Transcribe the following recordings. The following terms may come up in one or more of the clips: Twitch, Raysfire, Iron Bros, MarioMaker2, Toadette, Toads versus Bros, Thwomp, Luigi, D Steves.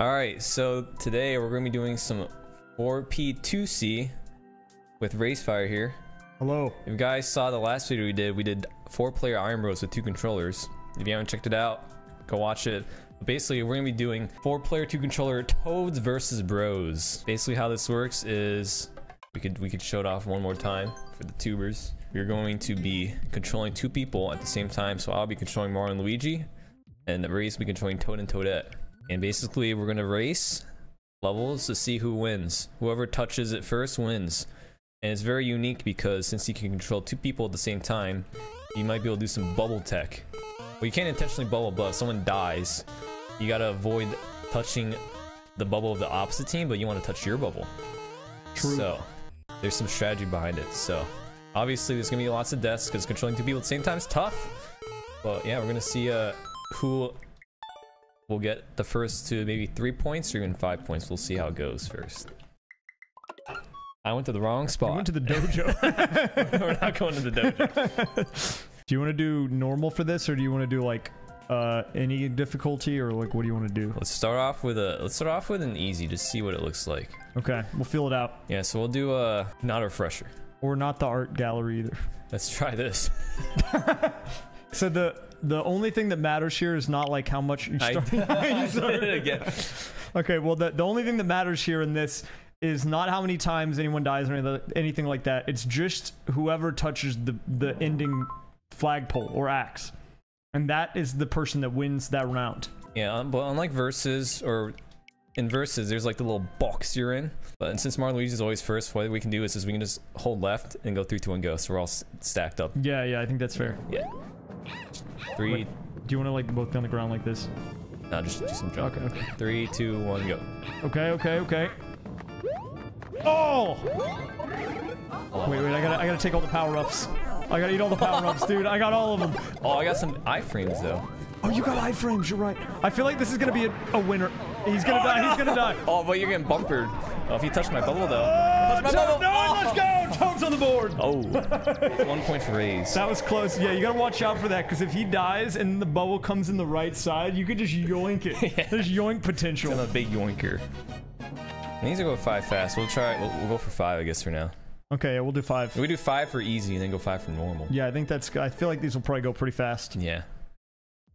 Alright, so today we're going to be doing some 4P2C with Raysfire here. Hello. If you guys saw the last video we did 4-player Iron Bros with 2 controllers. If you haven't checked it out, go watch it. Basically, we're going to be doing 4-player 2-controller Toads versus Bros. Basically, how this works is we could show it off one more time for the tubers. We're going to be controlling 2 people at the same time, so I'll be controlling Mario and Luigi, and the race will be controlling Toad and Toadette. And basically, we're going to race levels to see who wins. Whoever touches it first wins. And it's very unique because since you can control 2 people at the same time, you might be able to do some bubble tech. Well, you can't intentionally bubble, but if someone dies, you got to avoid touching the bubble of the opposite team, but you want to touch your bubble. True. So, there's some strategy behind it. So, obviously, there's going to be lots of deaths because controlling 2 people at the same time is tough. But yeah, we're going to see who we'll get the first to maybe 3 points or even 5 points. We'll see how it goes first. I went to the wrong spot. You went to the dojo. We're not going to the dojo. Do you want to do normal for this, or do you want to do like any difficulty, or like what do you want to do? Let's start off with an easy to see what it looks like. Okay, we'll feel it out. Yeah, so we'll do not a refresher or not the art gallery either. Let's try this. So the only thing that matters here is not like how much you start. Okay, well the only thing that matters here in this is not how many times anyone dies or anything like that. It's just whoever touches the ending flagpole or axe, and that is the person that wins that round. Yeah, but unlike versus, or in versus, there's like the little box you're in. But since Mario and Luigi is always first, what we can do is we can just hold left and go 3, 2, 1, go. So we're all stacked up. Yeah, yeah, I think that's fair. Yeah. 3. Wait, do you want to like both on the ground like this? No, just do some jump. Okay. 3, 2, 1, go. Okay. Okay. Okay. Oh! Wait, wait! I gotta take all the power-ups. I gotta eat all the power-ups, dude. I got all of them. Oh, I got some iframes though. Oh, you got iframes. You're right. I feel like this is gonna be a winner. He's gonna die. No. He's gonna die. Oh, but you're getting bumpered. Oh, if you touch my bubble though. Touch my bubble. No, let's go. Toad's on the board. Oh, 1 point for Rays. That was close. Yeah, you gotta watch out for that because if he dies and the bubble comes in the right side, you could just yoink it. Yeah. There's yoink potential. I'm a big yoinker. I need to go with 5 fast. We'll try. We'll go for 5, I guess, for now. Okay, we'll do 5. We do 5 for easy, and then go 5 for normal. Yeah, I think that's. I feel like these will probably go pretty fast. Yeah.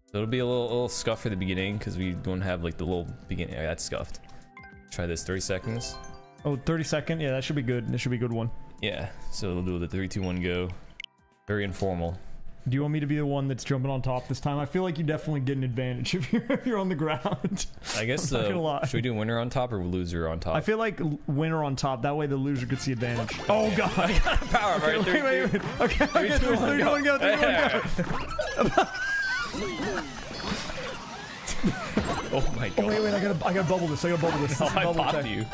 So it'll be a little scuff at the beginning because we don't have like the little beginning. Yeah, that's scuffed. Try this 30 seconds. Oh, 30 second. Yeah, that should be good. That should be a good one. Yeah. So we'll do the 3, 2, 1, go. Very informal. Do you want me to be the one that's jumping on top this time? I feel like you definitely get an advantage if you're on the ground. I guess so. Should we do winner on top or loser on top? I feel like winner on top. That way the loser could see advantage. Oh, God. I got a power. Okay, right? Wait. Okay, 3, 2, 1, go. 3, 2, 1, go. Oh, my God. Oh, wait. I gotta bubble this. No, I popped you.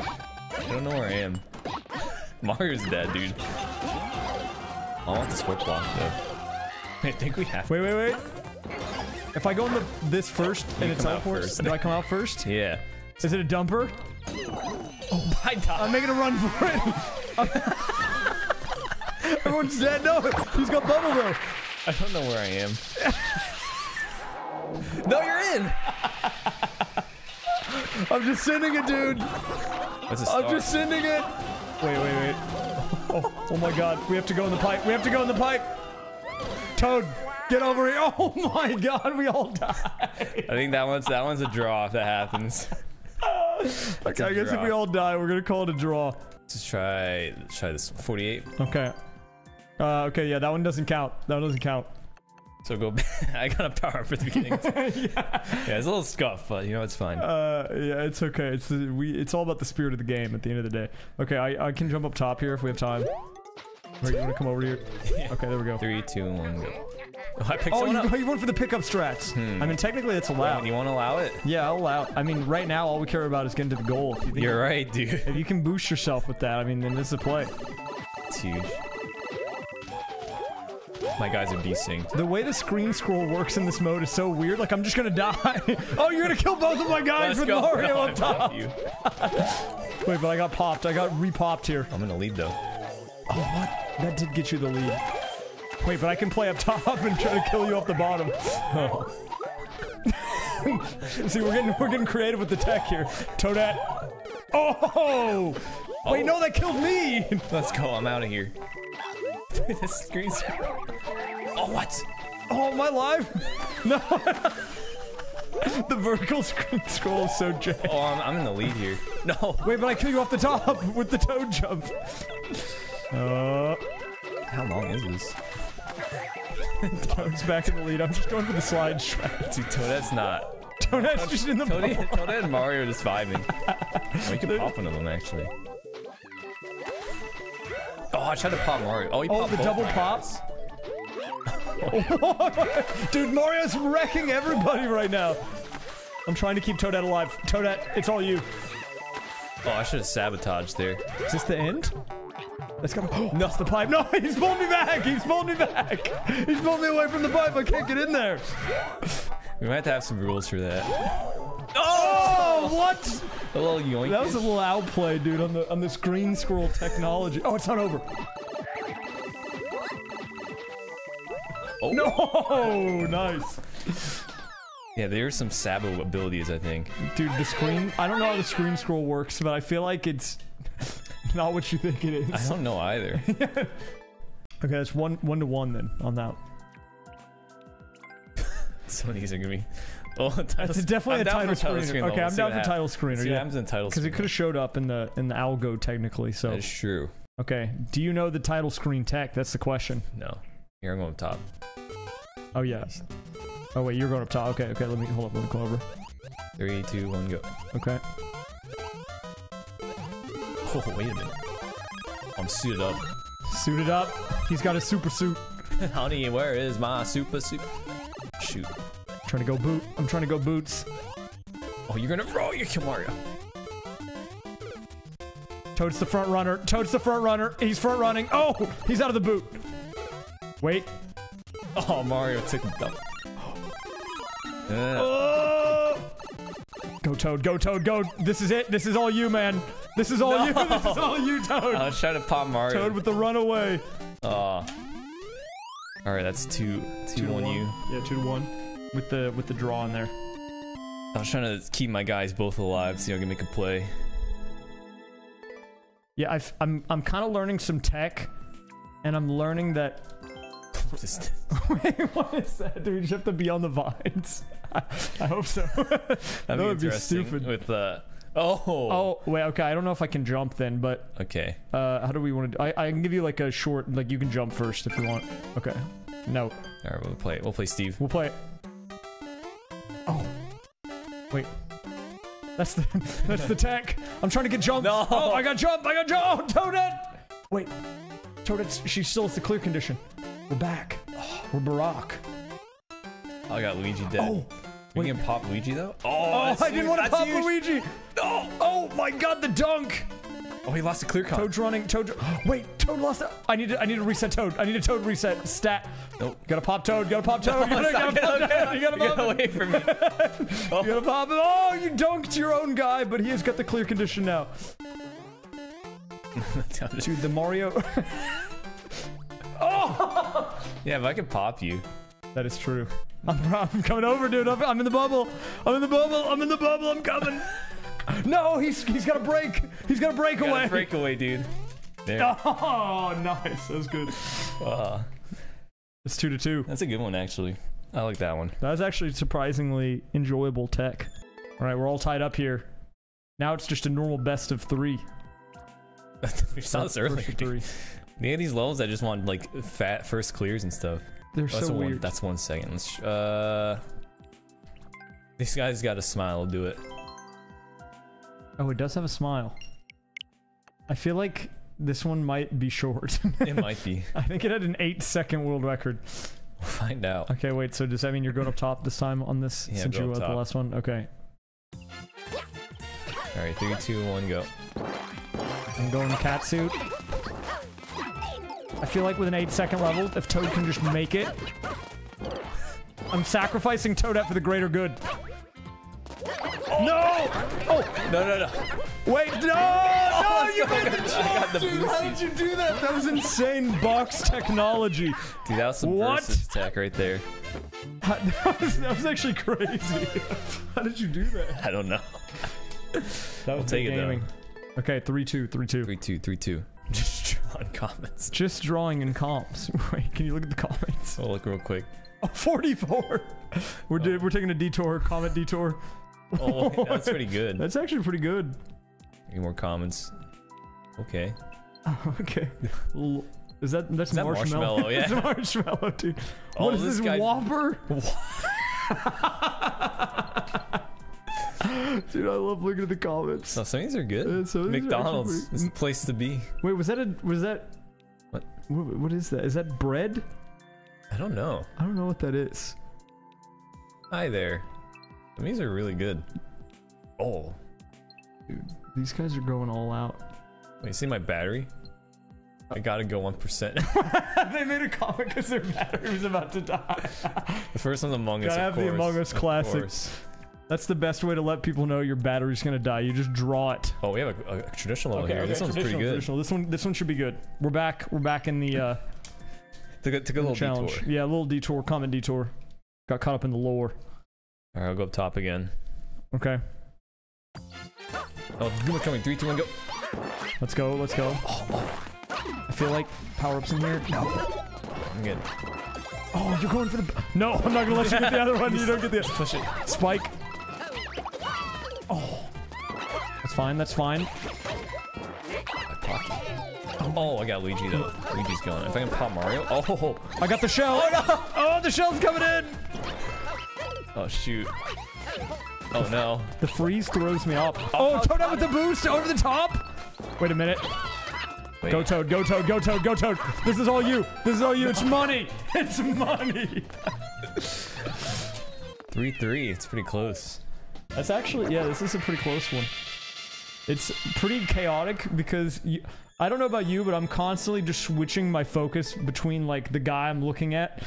I don't know where I am. Mario's dead, dude. I want this whip block, though. I think we have. Wait. If I go in this first and it's teleports, do I come out first? Yeah. Is it a dumper? Oh my God. I'm making a run for it. Everyone's dead. No, he's got bubble though. I don't know where I am. No, you're in. I'm just sending it, dude. I'm just sending it. Wait. Oh my God. We have to go in the pipe. Toad, get over here. Oh my God, we all died. I think that one's a draw if that happens. Okay, I guess if we all die, we're gonna call it a draw. Let's try this 48. Okay. Okay, yeah, that one doesn't count. So go back. I got a power for the beginning. Yeah, it's a little scuff, but you know it's fine. Yeah, it's okay. It's all about the spirit of the game at the end of the day. Okay, I can jump up top here if we have time. Right, you want to come over here? Yeah. Okay, there we go. 3, 2, 1, go. Oh, I picked someone up. You went for the pickup strats. I mean, technically, it's allowed. You want to allow it? Yeah, I'll allow it. I mean, right now, all we care about is getting to the goal. You're right, dude. If you can boost yourself with that, I mean, then this is a play. It's huge. My guys are desynced. The way the screen scroll works in this mode is so weird. Like, I'm just going to die. Oh, you're going to kill both of my guys with Mario on top. Wait, but I got popped. I got re-popped here. I'm going to lead, though. Oh, what? That did get you the lead. Wait, but I can play up top and try to kill you off the bottom. Oh. See, we're getting creative with the tech here. Toadette. Oh! Wait, no, that killed me! Let's go, I'm out of here. This screen's... Oh, what? Oh, am I live? No! The vertical scroll is so jacked. Oh, I'm in the lead here. No! Wait, but I kill you off the top with the toad jump. How long is this? Toad's back in the lead. I'm just going for the slide track. Dude, Toadette's not. Toadette's just in the bubble. Toadette and Mario are just vibing. Oh, we can pop one of them, actually. Oh, I tried to pop Mario. Oh, he popped both. Oh, the double pops? Dude, Mario's wrecking everybody right now. I'm trying to keep Toadette alive. Toadette, it's all you. Oh, I should have sabotaged there. Is this the end? Let's go. No, it's the pipe. No, he's pulled me back. He's pulled me back. He's pulled me away from the pipe. I can't get in there. We might have to have some rules for that. Oh, what? A little yoink. That was a little outplay, dude, on this green scroll technology. Oh, it's not over. Oh. No, nice. Yeah, there's some sabo abilities, I think. Dude, the screen. I don't know how the screen scroll works, but I feel like it's not what you think it is. I don't know either. Yeah. Okay, that's one to one then on that. So these are gonna be. Oh, that's definitely a title screener. Okay, I'm down for title screener. Yeah, I'm in title screener. Because it could have showed up in the algo technically. So that's true. Okay, do you know the title screen tech? That's the question. No. Here, I'm going up top. Oh yeah. Oh wait, you're going up top. Okay. Let me hold up. Let me go over. 3, 2, 1, go. Okay. Oh, wait a minute. I'm suited up. Suited up? He's got a super suit. Honey, where is my super suit? Shoot. I'm trying to go boot. I'm trying to go boots. Oh, you're gonna roll your Mario. Toad's the front runner. Toad's the front runner. He's front running. Oh, he's out of the boot. Wait. Oh, Mario took him down. Go Toad, go Toad, go! This is it. This is all you, man. This is all you. This is all you, Toad. I was trying to pop Mario. Toad with the runaway. All right, that's two to one. You. Yeah, 2 to 1. With the draw in there. I was trying to keep my guys both alive, so I can make a play. Yeah, I'm kind of learning some tech, and I'm learning that. What is this? Wait, what is that? Do we just have to be on the vines? I hope so. That would be stupid. With oh wait, okay. I don't know if I can jump then, but okay. How do we want to? I can give you like a short, like you can jump first if you want. Okay. No. All right, we'll play it. We'll play Steve. We'll play it. Oh, wait. That's the tech. I'm trying to get jumped. No. Oh, I got jumped. I got jumped. Oh, Toadette. Wait. Toadette. She still has the clear condition. We're back. Oh, we're Barack. Oh, I got Luigi dead. Oh, we can pop Luigi though. Oh, I didn't want to pop Luigi. Oh, oh my God, the dunk. Oh, he lost a clear comp. Toad's running. Toad. Wait, Toad lost. I need to reset Toad. I need a Toad reset. Stat. Nope. Gotta pop Toad. Gotta pop Toad. You gotta pop. Wait for me. Oh. You gotta pop him. Oh, you dunked your own guy, but he has got the clear condition now. Dude, the Mario. Oh! Yeah, if I could pop you. That is true. I'm coming over, dude. I'm in the bubble. I'm in the bubble. I'm in the bubble. I'm coming. No, he's got a break. He's got a breakaway. Got a breakaway, dude. There. Oh, nice. That was good. It's 2 to 2. That's a good one, actually. I like that one. That was actually surprisingly enjoyable tech. All right, we're all tied up here. Now it's just a normal best of 3. We saw this earlier, dude. Yeah, these levels I just want like fat first clears and stuff. They're so weird. That's 1 second. Let's, this guy's got a smile. Do it. Oh, it does have a smile. I feel like this one might be short. It might be. I think it had an 8-second world record. We'll find out. Okay, wait. So does that mean you're going up top this time on this? Yeah, since you were at the last one. Okay. All right, 3, 2, 1, go. I'm going catsuit. I feel like with an 8-second level, if Toad can just make it, I'm sacrificing Toadette for the greater good. Oh. No! Oh! No. Wait, no! Oh, no, you made the jump, dude! How did you do that? That was insane box technology. Dude, that was some versus tech right there. That was actually crazy. How did you do that? I don't know. That was take gaming. It though. Okay, 3-2. Just drawing comments. Just drawing in comps. Wait, can you look at the comments? I'll look real quick. Oh, 44. We're taking a detour. Comment detour. Oh, yeah, that's pretty good. That's actually pretty good. Any more comments? Okay. Oh, okay. Is that that's marshmallow? Marshmallow, yeah. It's marshmallow, dude. Oh, what is this guy... Whopper? Dude, I love looking at the comments. No, some of these are good. McDonald's is the place to be. Wait, was that? What is that? Is that bread? I don't know. I don't know what that is. Hi there. I mean, these are really good. Oh, dude, these guys are going all out. Wait, see my battery? I gotta go 1%. They made a comment because their battery was about to die. The first one's Among Us, of course. Gotta have the Among Us classics. That's the best way to let people know your battery's gonna die. You just draw it. Oh, we have a traditional level here. Okay, this one's pretty good. This one should be good. We're back in the took a little challenge. Detour. Yeah, a little detour, common detour. Got caught up in the lore. Alright, I'll go up top again. Okay. Oh, good one coming. 3, 2, 1, go. Let's go, let's go. Oh. I feel like power-ups in here. No. I'm good. Oh, you're going for the... No, I'm not going to let you get the other one. You don't get the other. Push it. Spike. Oh. That's fine. That's fine. Oh, I got Luigi, though. Luigi's going. If I can pop Mario. Oh. I got the shell. Oh, no. Oh, the shell's coming in. Oh, shoot. Oh, no. The freeze throws me up. Oh, Toad out with the boost over the top. Wait a minute. Wait. Go Toad, go Toad, go Toad, go Toad. This is all you. This is all you. No. It's money. It's money. 3-3. It's pretty close. That's actually, yeah, this is a pretty close one. It's pretty chaotic because I don't know about you, but I'm constantly just switching my focus between like the guy I'm looking at.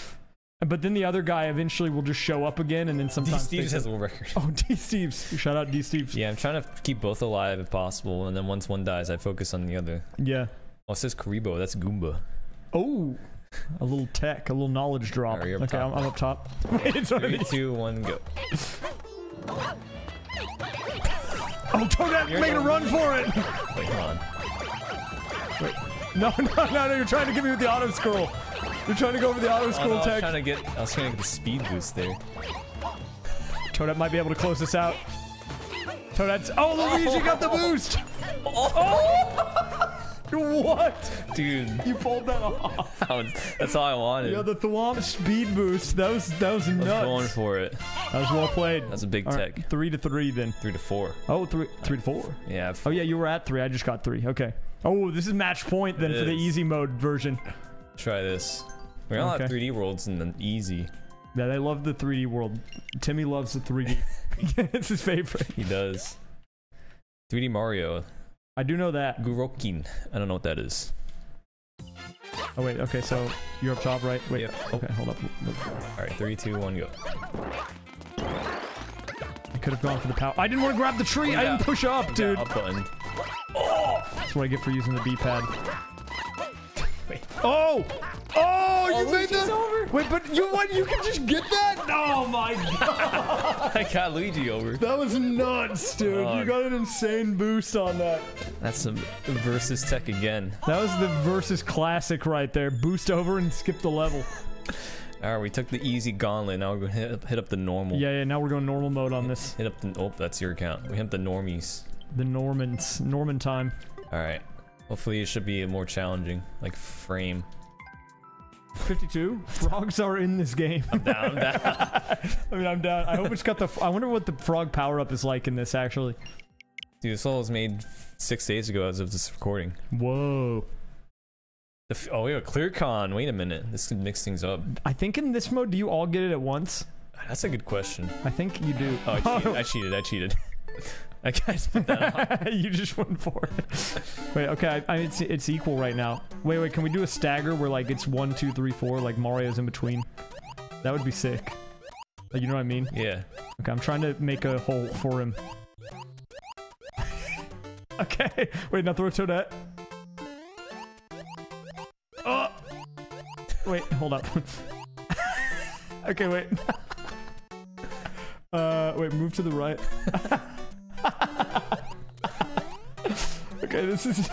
But then the other guy eventually will just show up again, and then sometimes D Steves has a world record. Oh, D Steves! Shout out D Steves. Yeah, I'm trying to keep both alive if possible, and then once one dies, I focus on the other. Yeah. Oh, it says Karibo. That's Goomba. Oh, a little tech, a little knowledge drop. Right, okay, I'm up top. Wait, 3, 2, 1, go. Oh, Toadette, make a run for it! Wait, hold on. Wait. No! You're trying to get me with the auto scroll. You're trying to go over the auto scroll tech. I was trying to get the speed boost there. Toadette might be able to close this out. Toadette's. Oh, Luigi got the boost! Oh! What? Dude. You pulled that off. That's all I wanted. Yeah, the Thwomp speed boost. That was nuts. I was going for it. That was well played. That's a big tech. Right, 3-3 then. 3-4. Oh, three to four? Yeah. 4. Oh, yeah, you were at 3. I just got 3. Okay. Oh, this is match point then for the easy mode version. Try this. We all have 3D worlds and then easy. Yeah, they love the 3D world. Timmy loves the 3D. It's his favorite. He does. 3D Mario. I do know that. Gurokin. I don't know what that is. Oh wait. Okay, so you're up top, right? Wait. Yep. Okay, hold up. All right, 3, 2, 1, go. I could have gone for the power. I didn't want to grab the tree. I didn't push up, dude. Up button. Oh, that's what I get for using the B-pad. Oh! You made that! Over. Wait, but you what? You can just get that? Oh my god! I got Luigi over. That was nuts, dude. You got an insane boost on that. That's some versus tech again. That was the versus classic right there. Boost over and skip the level. All right, we took the easy gauntlet. Now we're gonna hit up the normal. Yeah. Now we're going normal mode on this. Hit up the. Oh, that's your account. We hit up the normies. The Normans. Norman time. All right. Hopefully it should be more challenging, like frame. 52? Frogs are in this game. I'm down, I'm down. I mean, I'm down. I hope it's got the... I wonder what the frog power-up is like in this, actually. Dude, this level was made 6 days ago as of this recording. Whoa. Oh, we have a clear con. Wait a minute. This could mix things up. I think in this mode, do you all get it at once? That's a good question. I think you do. Oh, I cheated. I guess you just went for it. Wait, okay, I mean, it's equal right now. Wait, can we do a stagger where like it's 1, 2, 3, 4, like Mario's in between? That would be sick. You know what I mean? Yeah. Okay, I'm trying to make a hole for him. Okay, wait, now throw Toadette. Oh, wait, hold up. Okay, wait. Wait, move to the right. Okay, this is...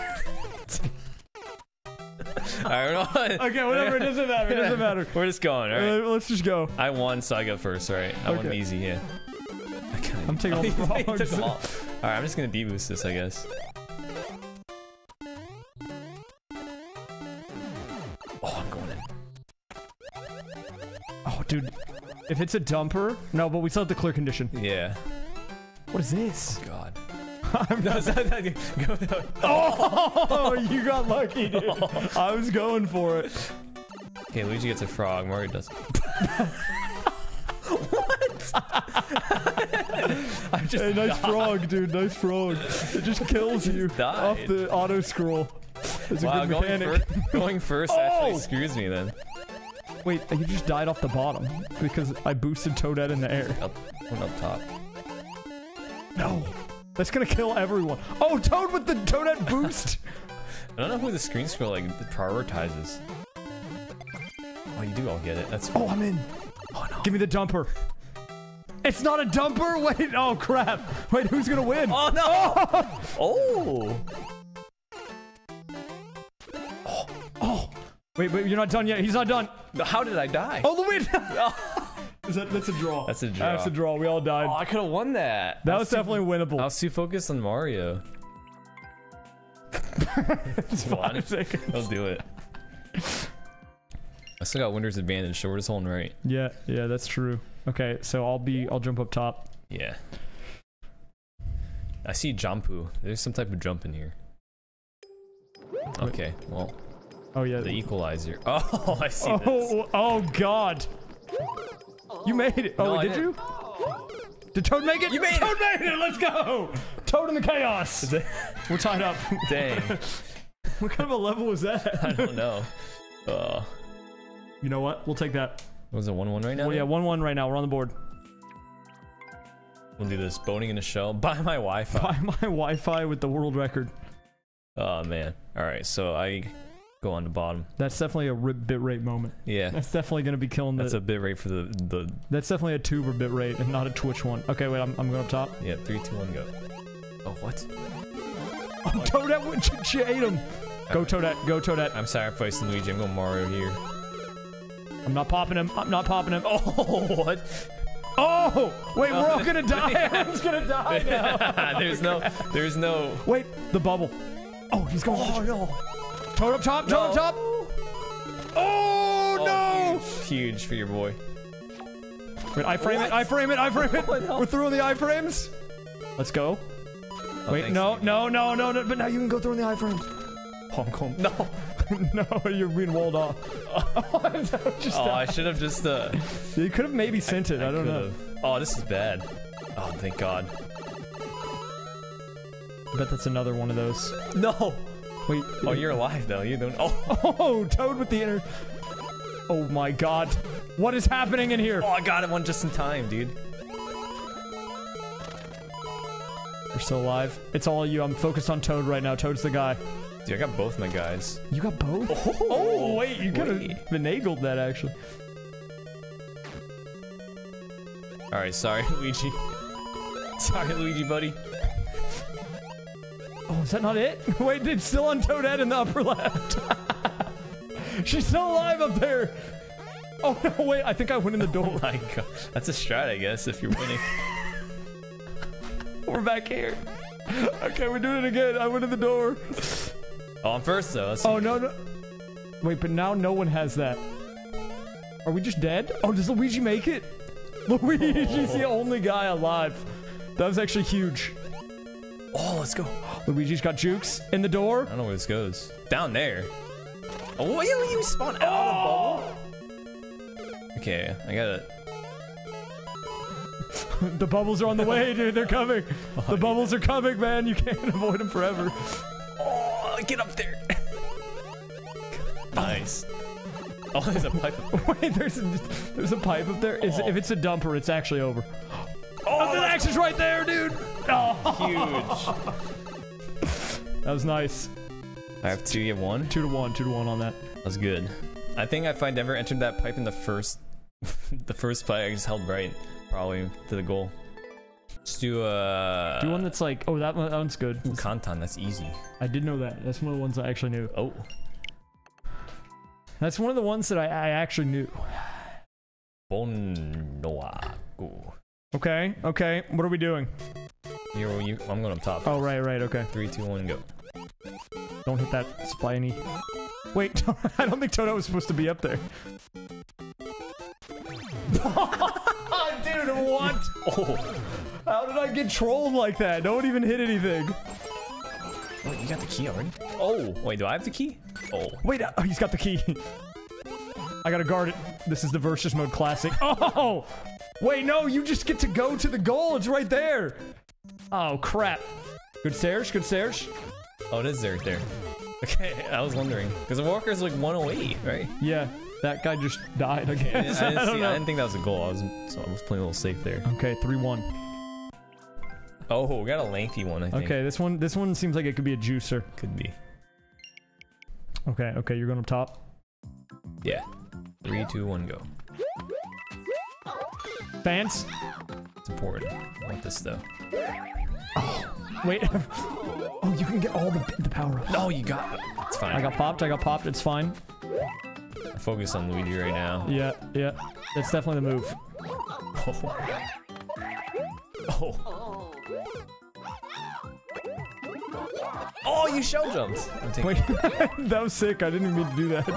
Alright, okay, whatever, it doesn't matter, it doesn't matter. We're just going, alright? Let's just go. I won, so I go first, alright? I won easy, yeah. I'm taking all the frogs. Alright, I'm just gonna deboost this, I guess. Oh, I'm going in. Oh, dude. If it's a dumper... No, but we still have the clear condition. Yeah. What is this? Oh, God. I'm not... Oh, you got lucky, dude. I was going for it. Okay, Luigi gets a frog. Mario doesn't. What? I just died. Frog, dude. Nice frog. It just kills you off the auto scroll. It's a good mechanic. Going first actually screws me then. Wait, you just died off the bottom because I boosted Toadette in the air. One up top. No. That's gonna kill everyone. Oh, Toad with the Toadette boost! I don't know who the screen scrolling prioritizes. Oh, you do all get it. That's cool. Oh, I'm in. Oh, no. Give me the dumper. It's not a dumper? Wait, oh, crap. Wait, who's gonna win? Oh, no! Oh! Oh! Oh! Wait, wait, you're not done yet. He's not done. How did I die? Oh, the win! That's a draw. That's a draw. That's a draw. We all died. Oh, I could have won that. That was definitely winnable. I was too focused on Mario. It's 5 seconds. I'll do it. I still got winner's advantage, so we're just holding right. Yeah, yeah, that's true. Okay, so I'll jump up top. Yeah. I see Jampu. There's some type of jump in here. Okay, well. Oh yeah. The equalizer. Oh, I see this. Oh God. You made it. Oh, no, wait, did you? Did Toad make it? You made Toad it. Made it. Let's go. Toad in the chaos. We're tied up. Dang. What kind of a level was that? I don't know. You know what? We'll take that. Was it 1-1 right now? Well, yeah, 1-1 right now. We're on the board. We'll do this. Boning in a shell. Buy my Wi-Fi. Buy my Wi-Fi with the world record. Oh, man. All right, so I... Go on to bottom. That's definitely a bitrate moment. Yeah. That's definitely going to be killing the... That's a bitrate for the... That's definitely a tuber bitrate and not a Twitch one. Okay, wait, I'm going up top. Yeah, 3, 2, 1, go. Oh, what? Oh, Toadette went to ate him. Go, Toadette. Go, Toadette. I'm sacrificing Luigi. I'm going Mario here. I'm not popping him. I'm not popping him. Oh, what? Oh! Wait, we're all going to die. Everyone's going to die now. There's no... Wait, the bubble. Oh, he's going... Oh, no. Toad up top, Toad up top! Oh, no! Huge, huge for your boy. Wait, I frame it! Oh, no. We're through on the I-frames! Let's go. Oh, wait, no, but now you can go through on the I-frames. Hong Kong. No! No, you're being walled off. I should have just, You could have maybe sent it, I don't know. Oh, this is bad. Oh, thank God. I bet that's another one of those. No! Wait. Oh, you're alive though. You don't. Oh, oh, Toad with the inner. Oh my God, what is happening in here? Oh, I got it one just in time, dude. We're still alive. It's all you. I'm focused on Toad right now. Toad's the guy. Dude, I got both my guys. You got both? Oh, oh wait, you could have finagled that actually. All right, sorry, Luigi. Sorry, Luigi, buddy. Oh, is that not it? Wait, it's still on Toadette in the upper left. She's still alive up there. Oh, no, wait. I think I went in the door. Oh, my God. That's a strat, I guess, if you're winning. We're back here. Okay, we're doing it again. I went in the door. Oh, I'm first, though. That's oh, no. Wait, but now no one has that. Are we just dead? Oh, does Luigi make it? Luigi's the only guy alive. That was actually huge. Oh, let's go. Luigi's got jukes in the door. I don't know where this goes. Down there. Oh, you spawn out of the bubble. Okay, I got it. The bubbles are on the way, dude. They're coming. The bubbles are coming, man. You can't avoid them forever. Oh, get up there. Nice. Oh, there's a pipe up there. Wait, there's a pipe up there? Is, if it's a dumper, it's actually over. Oh, the axe is right there, dude. Oh. Huge. That was nice. I have 2, you have 1? 2 to 1, 2 to 1 on that. That was good. I think if I never entered that pipe in the first The first play I just held right, probably, to the goal. Let's do a... do one that's like... Oh, that one's good. Ooh, Kantan, that's easy. I did know that. That's one of the ones I actually knew. Oh. That's one of the ones that I actually knew. Bonoaku. Okay, okay. What are we doing? I'm going up top. Oh, right, okay. 3, 2, 1, go. Don't hit that spliney. Wait, I don't think Toto was supposed to be up there. Dude, what? Oh. How did I get trolled like that? No one even hit anything. Wait, you got the key already? Oh, wait, do I have the key? Oh. Wait, oh, he's got the key. I gotta guard it. This is the versus mode classic. Oh! Wait, no, you just get to go to the goal. It's right there. Oh, crap. Good stairs, good stairs. Oh, it is there, there. Okay, I was wondering. Because the walker's like 108, right? Yeah. That guy just died, I guess. I didn't think that was a goal. I was playing a little safe there. Okay, 3-1. Oh, we got a lengthy one, I think. Okay, this one seems like it could be a juicer. Could be. Okay, you're going up top? Yeah. 3, 2, 1, go. Fans? It's important. I want this, though. Oh, wait. Oh, you can get all the power-ups. Oh, you got it. It's fine. I got popped. It's fine. Focus on Luigi right now. Yeah. That's definitely the move. Oh. Oh, you shell jumped. Wait, that was sick. I didn't even mean to do that.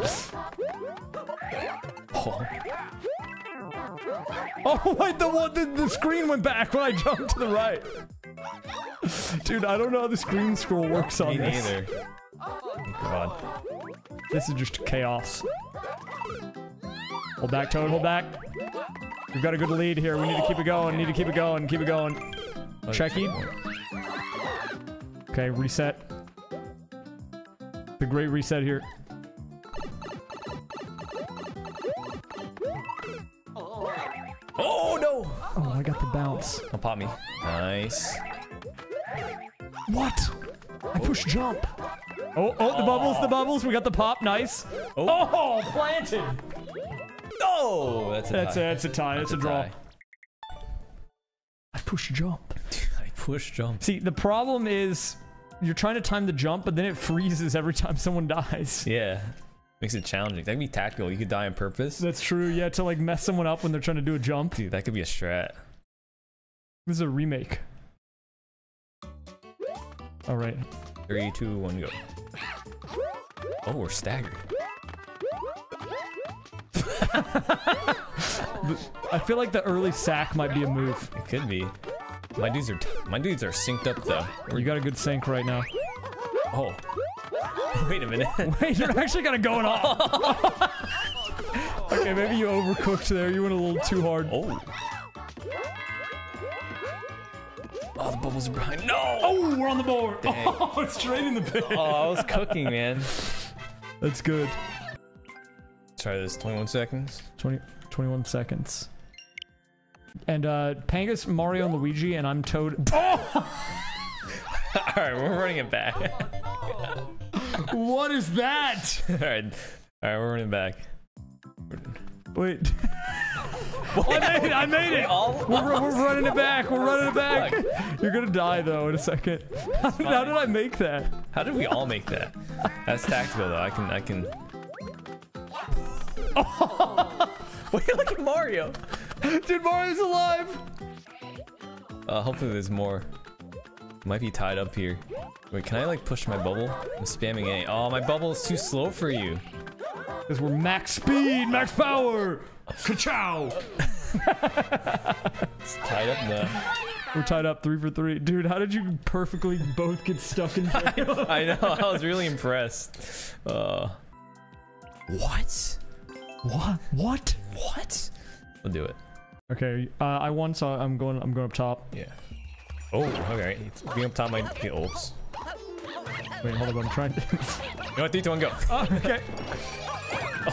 Oh. Oh, wait, the screen went back when I jumped to the right. Dude, I don't know how the screen scroll works on this. Me neither. Oh, God. This is just chaos. Hold back, Toad, hold back. We've got a good lead here. We need to keep it going. Keep it going. Checky. Okay, reset. The great reset here. Oh, no! Oh, I got the bounce. Don't pop me. Nice. What? I pushed jump. Oh, the bubbles. We got the pop. Nice. Oh, planted. Oh, that's a tie. That's a draw. I push jump. See, the problem is you're trying to time the jump, but then it freezes every time someone dies. Yeah. Makes it challenging. That could be tactical. You could die on purpose. That's true. Yeah, to like mess someone up when they're trying to do a jump. Dude, that could be a strat. This is a remake. All right. 3, 2, 1, go. Oh, we're staggered. I feel like the early sack might be a move. It could be. My dudes are synced up though. You got a good sync right now. Oh. Wait a minute. Wait, you're actually kind of going off. Okay, maybe you overcooked there. You went a little too hard. Oh. Oh, the bubbles are behind. No! Oh, we're on the board. Dang. Oh, straight in the pit. Oh, I was cooking, man. That's good. Let's try this. 21 seconds. 21 seconds. And Pangus, Mario, and Luigi, and I'm Toad. Oh! All right, we're running it back. What is that? All right, we're running back. Wait. I made it! We're running it back! You're gonna die though in a second. How did I make that? How did we all make that? That's tactical though. I can. Oh. Wait, look at Mario! Dude, Mario's alive! Hopefully there's more. Might be tied up here. Wait, can I like push my bubble? I'm spamming A. Oh, my bubble is too slow for you. Because we're max speed, max power! Ka-chow! It's tied up now. We're tied up 3 for 3. Dude, how did you perfectly both get stuck in jail? I know, I was really impressed. What? We'll do it. Okay, I won, so I'm going up top. Yeah. Oh, okay. Being up top might be ults. Wait, hold on, I'm trying to... You know what, 3, 2, 1, go. Oh, okay.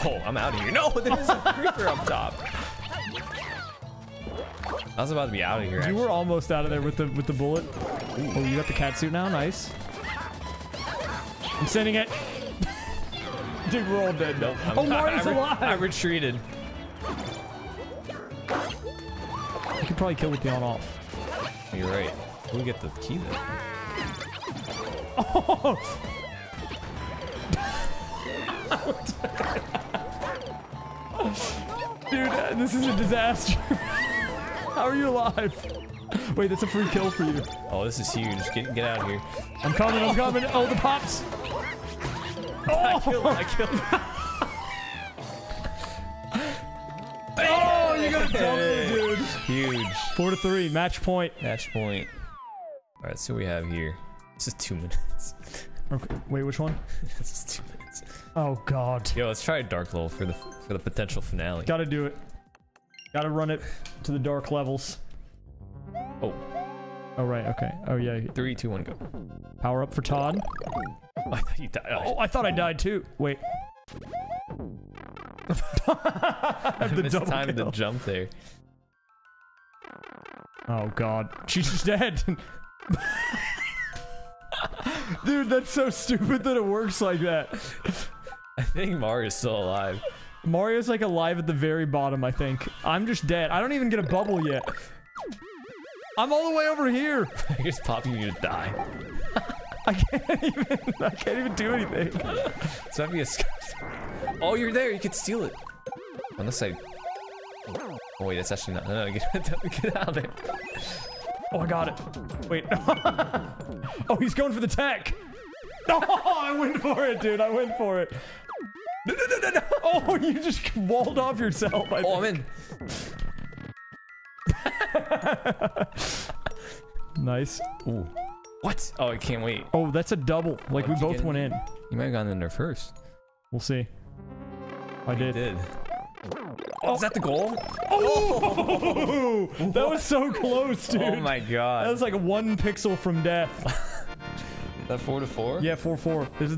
Oh, I'm out of here. No, there's a creeper up top. I was about to be out of here. You were almost out of there with the bullet. Ooh. Oh, you got the catsuit now. Nice. I'm sending it. Dude, we're all dead now. Nope, oh, Mario's alive. I retreated. probably kill with the on-off. You're right. We'll get the key then. Oh! Dude, this is a disaster. How are you alive? Wait, that's a free kill for you. Oh, this is huge. Get out of here. I'm coming, I'm coming. Oh, the pops. Oh! I killed. Oh, you got double, dude. Huge. 4-3, match point. Match point. All right, so we have here. This is 2 minutes. Okay. Wait, which one? This is 2 minutes. Oh God. Yo, let's try a dark level for the potential finale. Gotta do it. Gotta run it to the dark levels. Oh. Oh right. Okay. Oh yeah. 3, 2, 1, go. Power up for Todd. I thought you died. Oh, I thought I died too. Wait. I mistimed the jump there. Oh God. She's just dead. Dude, that's so stupid that it works like that. I think Mario's still alive. Mario's like alive at the very bottom, I think. I'm just dead. I don't even get a bubble yet. I'm all the way over here. I just popping you to die. I can't even do anything. It's not be a Oh, you're there. You could steal it. Unless I... Oh, wait, that's actually not... No, no, get out of there. Oh, I got it. Wait. Oh, he's going for the tech. Oh, I went for it, dude. I went for it. No, no, no, no, no. Oh, you just walled off yourself. I think. I'm in. Nice. Ooh. What? Oh, I can't wait. Oh, that's a double. Like, we both went in. You might have gotten in there first. We'll see. I did. Oh, is that the goal? Oh! That was so close, dude. Oh my God. That was like 1 pixel from death. Is that 4-4? Yeah, 4-4. This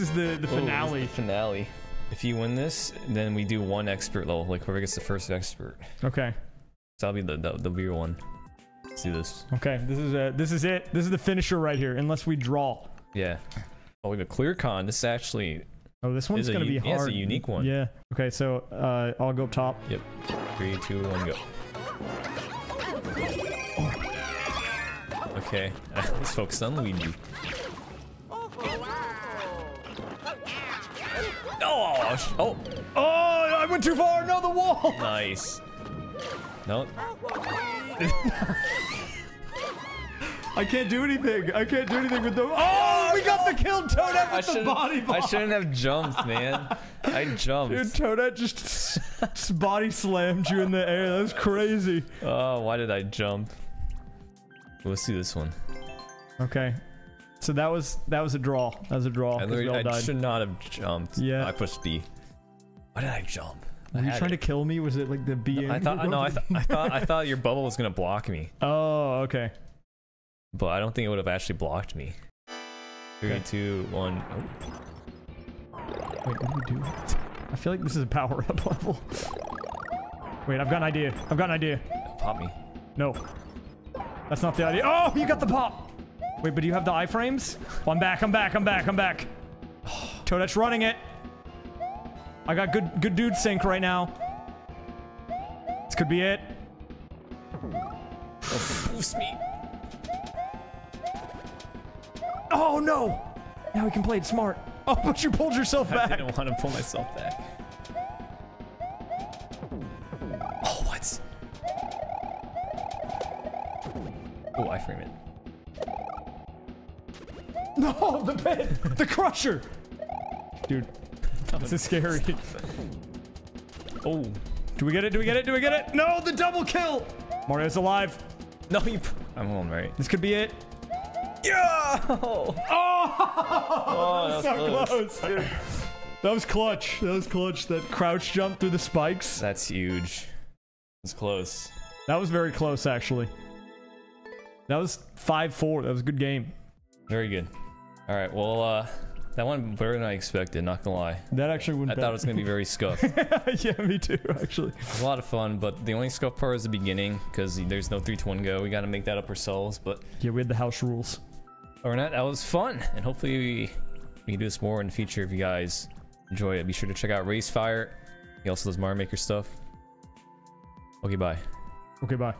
is the finale. This is the finale. If you win this, then we do 1 expert level. Like whoever gets the first expert. Okay. So that'll be the beer one. Let's do this. Okay. This is it. This is the finisher right here. Unless we draw. Yeah. Oh, we have a clear con. This is actually. Oh, this one's gonna be hard. Yeah, it's a unique one. Yeah. Okay, so I'll go up top. Yep. 3, 2, 1, go. Oh. Okay. Let's focus on Luigi. Oh! Oh! Oh! I went too far. No, the wall. Nice. No. I can't do anything. I can't do anything with the. Oh, we got the kill, Toadette with the body bomb. I shouldn't have jumped, man. I jumped. Dude, Toadette just body slammed you in the air. That was crazy. Oh, why did I jump? Let's see this one. Okay, so that was a draw. That was a draw. I should not have jumped. Yeah. I pushed B. Why did I jump? Were you trying to kill me? Was it like the B? No, I thought your bubble was gonna block me. Oh, okay. But I don't think it would have actually blocked me. 3, 2, 1. Oh. Wait, what do we do? I feel like this is a power up level. Wait, I've got an idea. I've got an idea. Pop me. No. That's not the idea. Oh, you got the pop. Wait, but do you have the iframes? Oh, I'm back. I'm back. I'm back. I'm back. Toadette's running it. I got good dude sync right now. This could be it. Boost me. Oh no! Now we can play it smart. Oh, but you pulled yourself back. I didn't want to pull myself back. Oh, what? Oh, I frame it. No, the pit! The crusher! Dude, this is scary. Oh. Do we get it? Do we get it? Do we get it? No, the double kill! Mario's alive. No, you. I'm home, right? This could be it. Yeah! Oh! Oh, that was so close, dude. That was clutch. That was clutch. That crouch jump through the spikes. That's huge. That's close. That was very close, actually. That was 5-4. That was a good game. Very good. All right. Well, that one better than I expected. Not gonna lie. That actually went. I thought it was gonna be very scuffed. Yeah, me too. Actually, a lot of fun, but the only scuffed part is the beginning because there's no 3-2-1 go. We gotta make that up ourselves. But yeah, we had the house rules. Or not, that was fun, and hopefully we can do this more in the future. If you guys enjoy it, be sure to check out Raysfire. He also does Mario Maker stuff. Okay, bye. Okay, bye.